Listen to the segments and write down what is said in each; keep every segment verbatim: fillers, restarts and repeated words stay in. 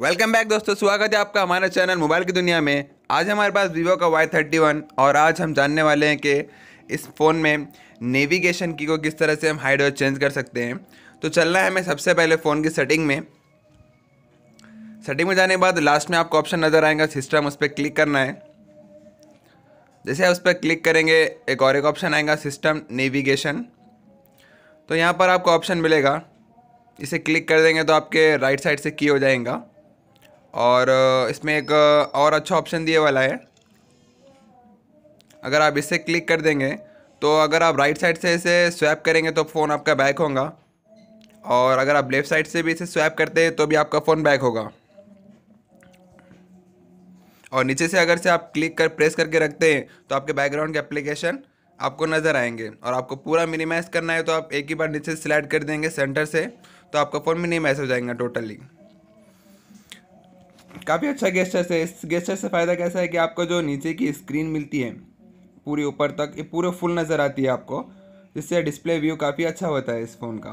Welcome back दोस्तों, स्वागत है आपका हमारे चैनल मोबाइल की दुनिया में। आज हमारे पास वीवो का वाई थर्टी वन और आज हम जानने वाले हैं कि इस फ़ोन में नेविगेशन की को किस तरह से हम हाइड और चेंज कर सकते हैं। तो चलना है हमें सबसे पहले फ़ोन की सेटिंग में। सेटिंग में जाने के बाद लास्ट में आपको ऑप्शन नज़र आएगा सिस्टम, उस पर क्लिक करना है। जैसे आप उस पर क्लिक करेंगे एक और एक ऑप्शन आएगा सिस्टम नेविगेशन। तो यहाँ पर आपको ऑप्शन मिलेगा, इसे क्लिक कर देंगे तो आपके राइट साइड से की हो जाएगा। और इसमें एक और अच्छा ऑप्शन दिए वाला है, अगर आप इसे क्लिक कर देंगे तो अगर आप राइट साइड से इसे स्वैप करेंगे तो फ़ोन आपका बैक होगा, और अगर आप लेफ़्ट साइड से भी इसे स्वैप करते हैं तो भी आपका फ़ोन बैक होगा। और नीचे से अगर से आप क्लिक कर प्रेस करके रखते हैं तो आपके बैकग्राउंड के एप्लीकेशन आपको नज़र आएंगे। और आपको पूरा मिनिमाइज़ करना है तो आप एक ही बार नीचे स्लाइड कर देंगे सेंटर से, तो आपका फ़ोन मिनिमाइज़ हो जाएगा टोटली। काफ़ी अच्छा गेस्चर है। इस गेस्चर से फ़ायदा कैसा है कि आपको जो नीचे की स्क्रीन मिलती है पूरी ऊपर तक, ये पूरे फुल नज़र आती है आपको, जिससे डिस्प्ले व्यू काफ़ी अच्छा होता है इस फ़ोन का।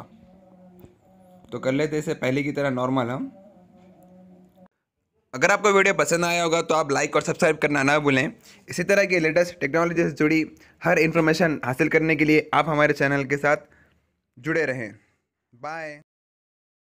तो कर लेते इसे पहले की तरह नॉर्मल हम। अगर आपको वीडियो पसंद आया होगा तो आप लाइक और सब्सक्राइब करना ना भूलें। इसी तरह की लेटेस्ट टेक्नोलॉजी से जुड़ी हर इन्फॉर्मेशन हासिल करने के लिए आप हमारे चैनल के साथ जुड़े रहें। बाय।